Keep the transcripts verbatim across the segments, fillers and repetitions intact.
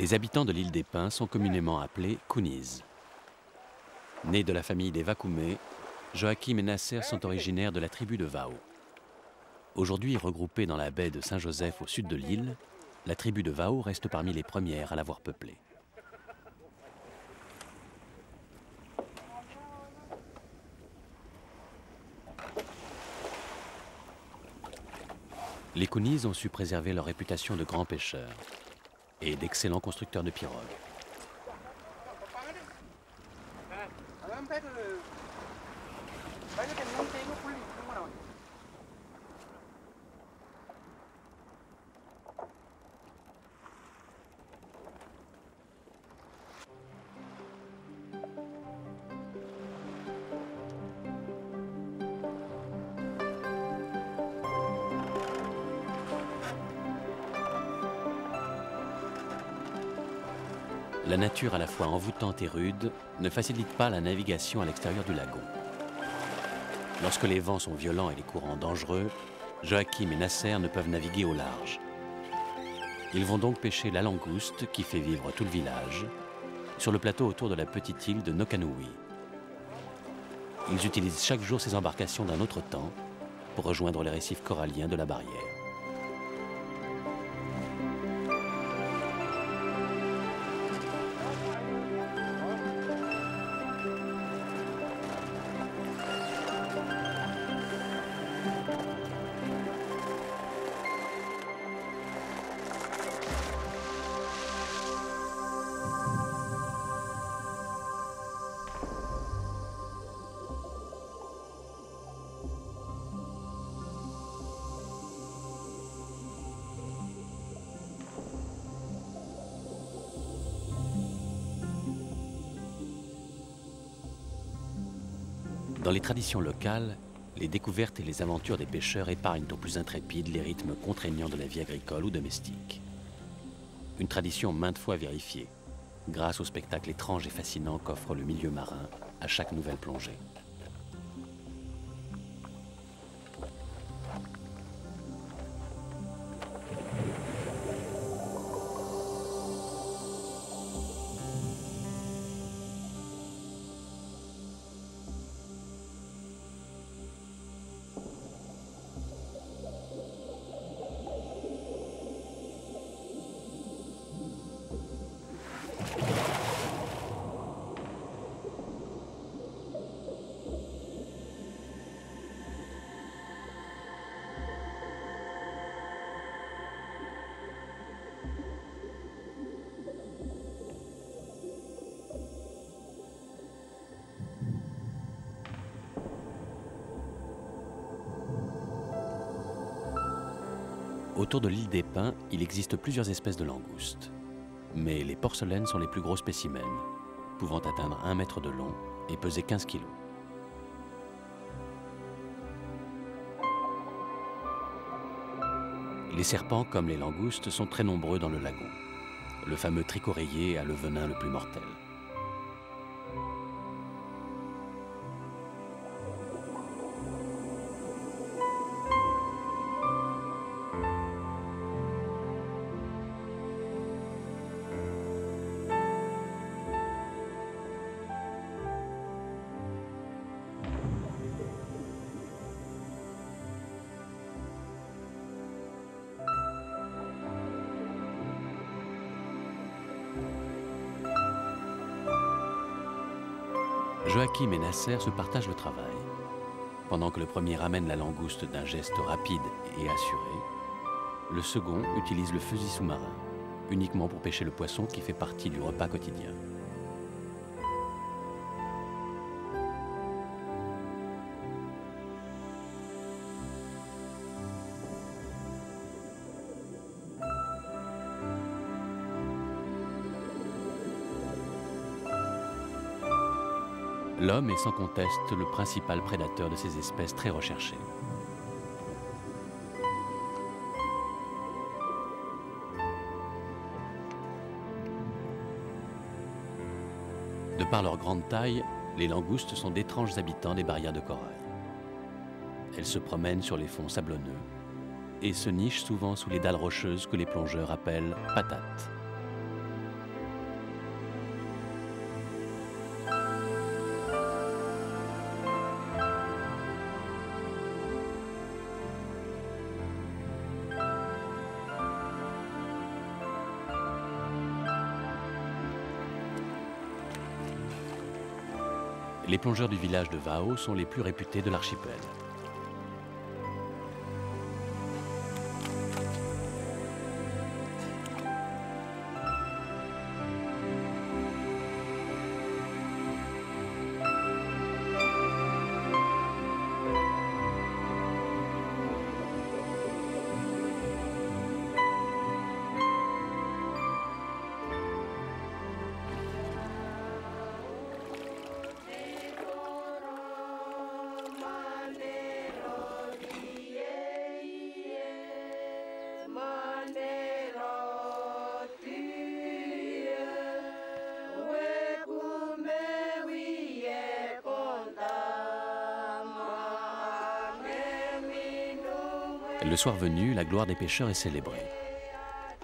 Les habitants de l'île des Pins sont communément appelés Kounis. Nés de la famille des Vakoumé, Joachim et Nasser sont originaires de la tribu de Vao. Aujourd'hui regroupée dans la baie de Saint-Joseph au sud de l'île, la tribu de Vao reste parmi les premières à l'avoir peuplée. Les Kounis ont su préserver leur réputation de grands pêcheurs et d'excellents constructeurs de pirogues. La nature à la fois envoûtante et rude ne facilite pas la navigation à l'extérieur du lagon. Lorsque les vents sont violents et les courants dangereux, Joachim et Nasser ne peuvent naviguer au large. Ils vont donc pêcher la langouste qui fait vivre tout le village, sur le plateau autour de la petite île de Nokanoui. Ils utilisent chaque jour ces embarcations d'un autre temps pour rejoindre les récifs coralliens de la barrière. Dans les traditions locales, les découvertes et les aventures des pêcheurs épargnent aux plus intrépides les rythmes contraignants de la vie agricole ou domestique. Une tradition maintes fois vérifiée, grâce au spectacle étrange et fascinant qu'offre le milieu marin à chaque nouvelle plongée. Autour de l'île des Pins, il existe plusieurs espèces de langoustes. Mais les porcelaines sont les plus gros spécimens, pouvant atteindre un mètre de long et peser quinze kilos. Les serpents, comme les langoustes, sont très nombreux dans le lagon. Le fameux tricoreiller a le venin le plus mortel. Joachim et Nasser se partagent le travail. Pendant que le premier ramène la langouste d'un geste rapide et assuré, le second utilise le fusil sous-marin, uniquement pour pêcher le poisson qui fait partie du repas quotidien. L'homme est sans conteste le principal prédateur de ces espèces très recherchées. De par leur grande taille, les langoustes sont d'étranges habitants des barrières de corail. Elles se promènent sur les fonds sablonneux et se nichent souvent sous les dalles rocheuses que les plongeurs appellent patates. Les plongeurs du village de Vao sont les plus réputés de l'archipel. Le soir venu, la gloire des pêcheurs est célébrée.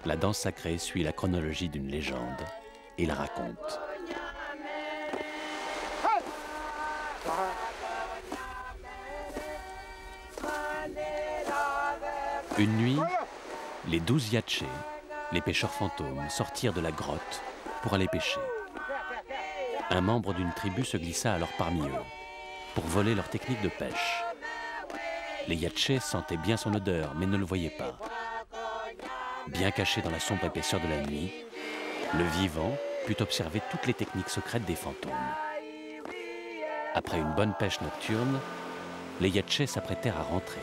La danse sacrée suit la chronologie d'une légende et la raconte. Une nuit, les douze Yaché, les pêcheurs fantômes, sortirent de la grotte pour aller pêcher. Un membre d'une tribu se glissa alors parmi eux pour voler leur technique de pêche. Les Yaché sentaient bien son odeur, mais ne le voyaient pas. Bien caché dans la sombre épaisseur de la nuit, le vivant put observer toutes les techniques secrètes des fantômes. Après une bonne pêche nocturne, les Yaché s'apprêtèrent à rentrer,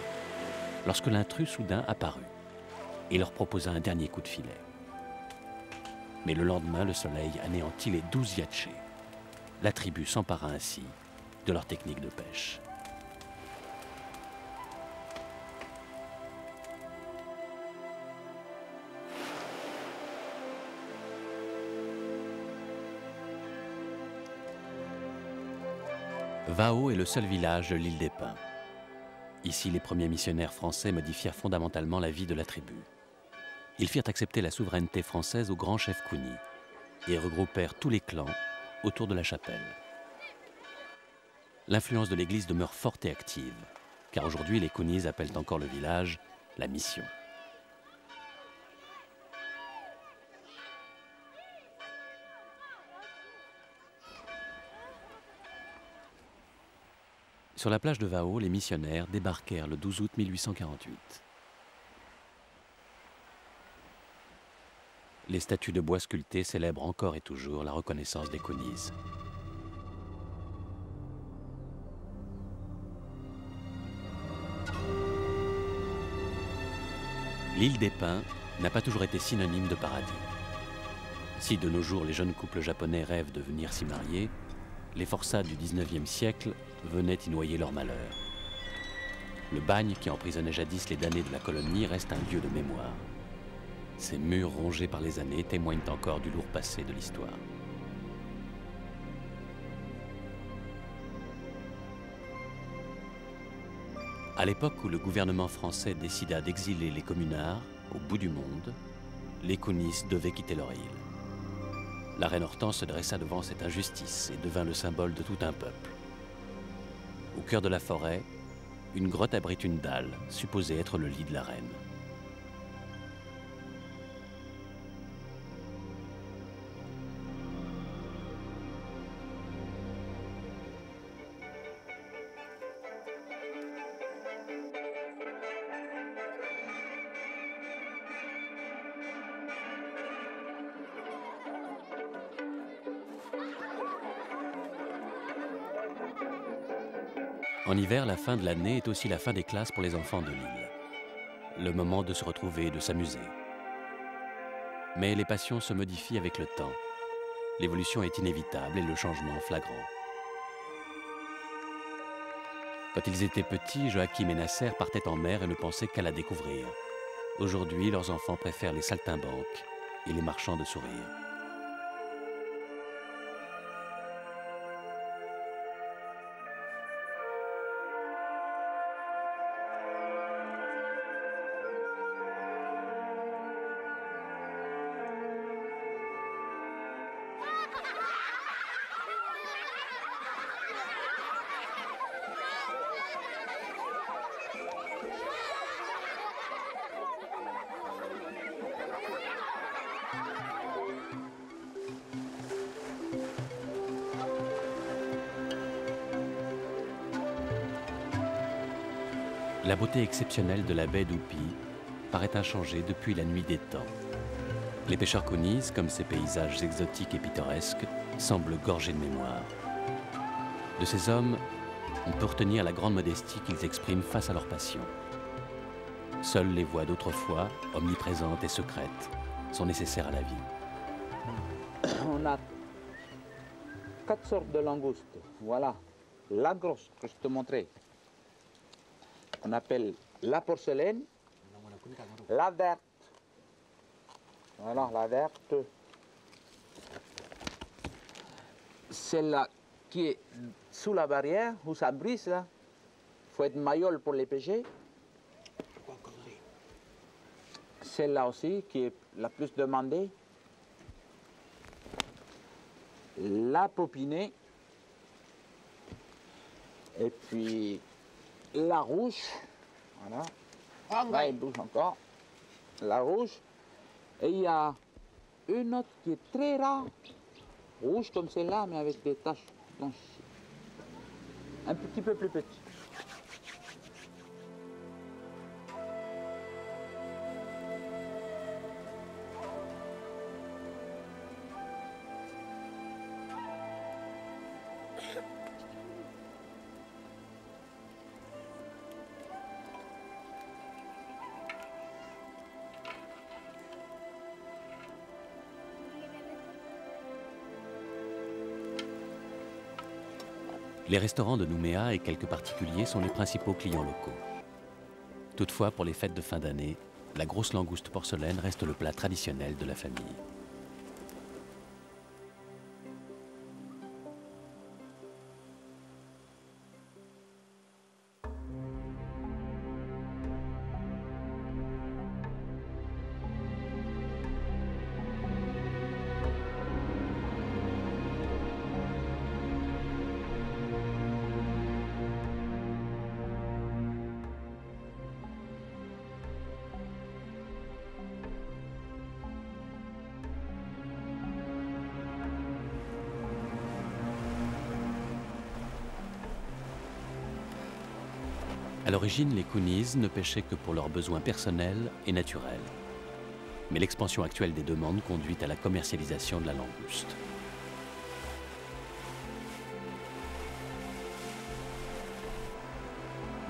lorsque l'intrus soudain apparut et leur proposa un dernier coup de filet. Mais le lendemain, le soleil anéantit les douze Yaché. La tribu s'empara ainsi de leur technique de pêche. Vao est le seul village de l'île des Pins. Ici, les premiers missionnaires français modifièrent fondamentalement la vie de la tribu. Ils firent accepter la souveraineté française au grand chef Kounis et regroupèrent tous les clans autour de la chapelle. L'influence de l'Église demeure forte et active, car aujourd'hui, les Kounis appellent encore le village la mission. Sur la plage de Vao, les missionnaires débarquèrent le douze août mille huit cent quarante-huit. Les statues de bois sculptées célèbrent encore et toujours la reconnaissance des Kounis. L'île des Pins n'a pas toujours été synonyme de paradis. Si de nos jours les jeunes couples japonais rêvent de venir s'y marier, les forçats du dix-neuvième siècle venaient y noyer leur malheur. Le bagne qui emprisonnait jadis les damnés de la colonie reste un lieu de mémoire. Ses murs rongés par les années témoignent encore du lourd passé de l'histoire. À l'époque où le gouvernement français décida d'exiler les communards au bout du monde, les Kounis devaient quitter leur île. La reine Hortense se dressa devant cette injustice et devint le symbole de tout un peuple. Au cœur de la forêt, une grotte abrite une dalle, supposée être le lit de la reine. En hiver, la fin de l'année est aussi la fin des classes pour les enfants de l'île. Le moment de se retrouver et de s'amuser. Mais les passions se modifient avec le temps. L'évolution est inévitable et le changement flagrant. Quand ils étaient petits, Joachim et Nasser partaient en mer et ne pensaient qu'à la découvrir. Aujourd'hui, leurs enfants préfèrent les saltimbanques et les marchands de sourires. Thank you. la beauté exceptionnelle de la baie d'Oupi paraît inchangée depuis la nuit des temps. Les pêcheurs Kounis, comme ces paysages exotiques et pittoresques, semblent gorgés de mémoire. De ces hommes, on peut retenir la grande modestie qu'ils expriment face à leur passion. Seules les voix d'autrefois, omniprésentes et secrètes, sont nécessaires à la vie. On a quatre sortes de langoustes. Voilà, la grosse que je te montrais, on appelle la porcelaine, la verte. Voilà, la verte, celle-là qui est sous la barrière, où ça brise, il faut être maillot pour les pêcher. Celle-là aussi, qui est la plus demandée. La popinée. Et puis, la rouge. Voilà. Ah, là, elle bouge encore. La rouge. Et il y a une autre qui est très rare. Rouge comme celle-là, mais avec des taches blanches. Un petit peu plus petit. Les restaurants de Nouméa et quelques particuliers sont les principaux clients locaux. Toutefois, pour les fêtes de fin d'année, la grosse langouste porcelaine reste le plat traditionnel de la famille. À l'origine, les Kounis ne pêchaient que pour leurs besoins personnels et naturels. Mais l'expansion actuelle des demandes conduit à la commercialisation de la langouste.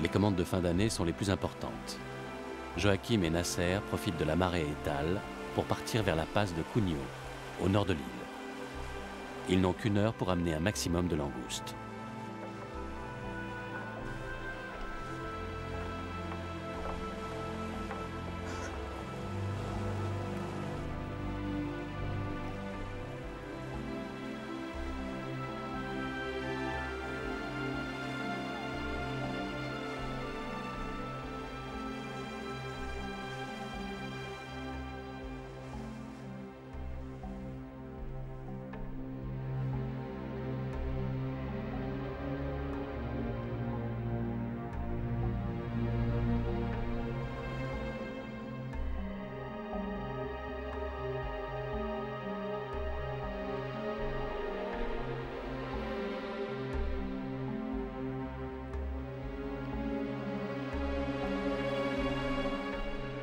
Les commandes de fin d'année sont les plus importantes. Joachim et Nasser profitent de la marée étale pour partir vers la passe de Kunio, au nord de l'île. Ils n'ont qu'une heure pour amener un maximum de langoustes.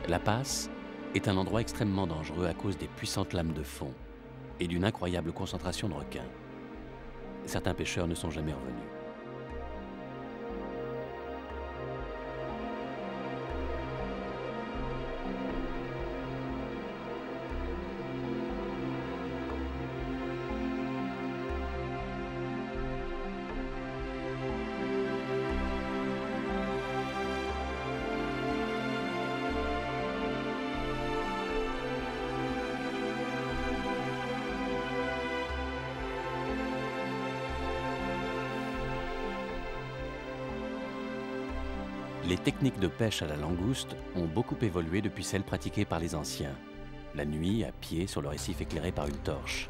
La passe est un endroit extrêmement dangereux à cause des puissantes lames de fond et d'une incroyable concentration de requins. Certains pêcheurs ne sont jamais revenus. Les techniques de pêche à la langouste ont beaucoup évolué depuis celles pratiquées par les anciens, la nuit à pied sur le récif éclairé par une torche.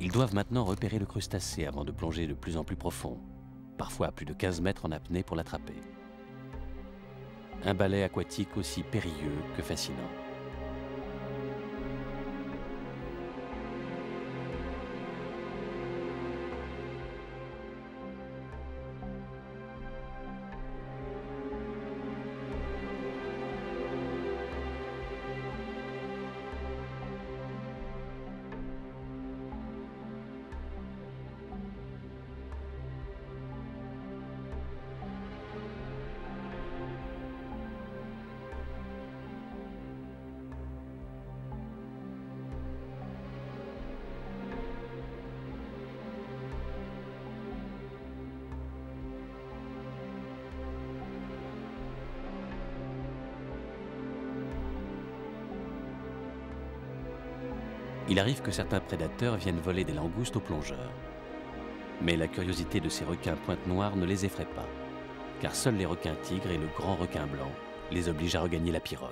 Ils doivent maintenant repérer le crustacé avant de plonger de plus en plus profond, parfois à plus de quinze mètres en apnée pour l'attraper. Un ballet aquatique aussi périlleux que fascinant. il arrive que certains prédateurs viennent voler des langoustes aux plongeurs. Mais la curiosité de ces requins pointe noire ne les effraie pas, car seuls les requins tigres et le grand requin blanc les obligent à regagner la pirogue.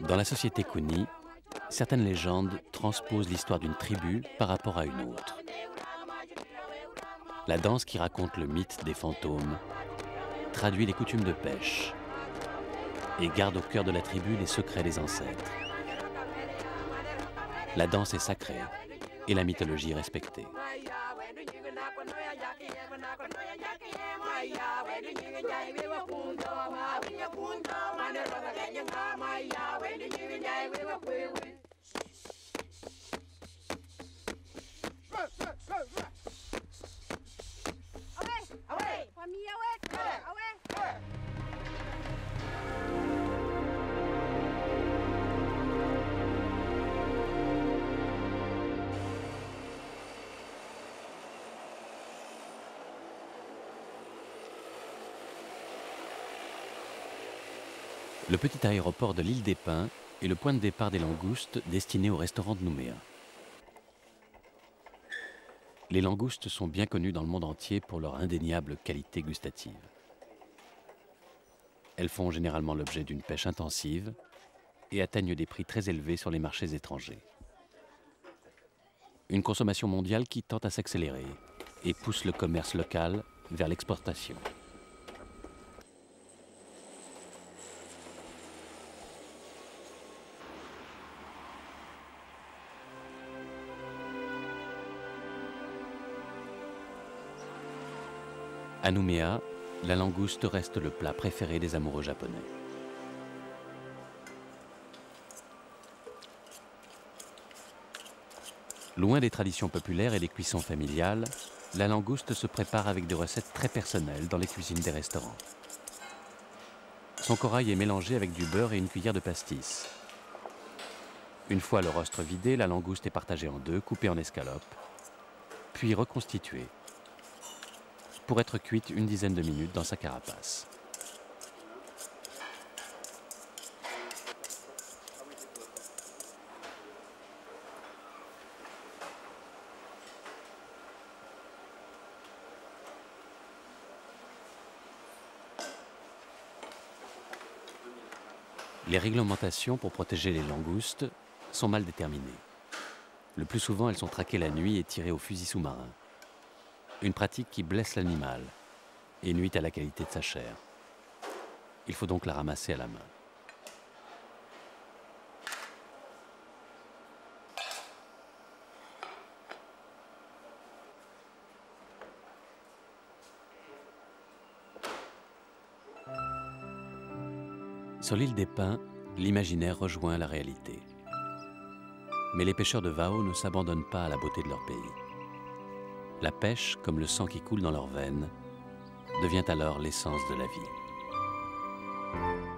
Dans la société Kounis, certaines légendes transposent l'histoire d'une tribu par rapport à une autre. La danse qui raconte le mythe des fantômes traduit les coutumes de pêche et garde au cœur de la tribu les secrets des ancêtres. La danse est sacrée et la mythologie est respectée. Le petit aéroport de l'île des Pins est le point de départ des langoustes destinés au restaurant de Nouméa. Les langoustes sont bien connues dans le monde entier pour leur indéniable qualité gustative. Elles font généralement l'objet d'une pêche intensive et atteignent des prix très élevés sur les marchés étrangers. Une consommation mondiale qui tend à s'accélérer et pousse le commerce local vers l'exportation. À Nouméa, la langouste reste le plat préféré des amoureux japonais. Loin des traditions populaires et des cuissons familiales, la langouste se prépare avec des recettes très personnelles dans les cuisines des restaurants. Son corail est mélangé avec du beurre et une cuillère de pastis. Une fois le rostre vidé, la langouste est partagée en deux, coupée en escalopes, puis reconstituée, pour être cuite une dizaine de minutes dans sa carapace. Les réglementations pour protéger les langoustes sont mal déterminées. Le plus souvent, elles sont traquées la nuit et tirées au fusil sous-marin. Une pratique qui blesse l'animal et nuit à la qualité de sa chair. Il faut donc la ramasser à la main. Sur l'île des Pins, l'imaginaire rejoint la réalité. Mais les pêcheurs de Vao ne s'abandonnent pas à la beauté de leur pays. La pêche, comme le sang qui coule dans leurs veines, devient alors l'essence de la vie.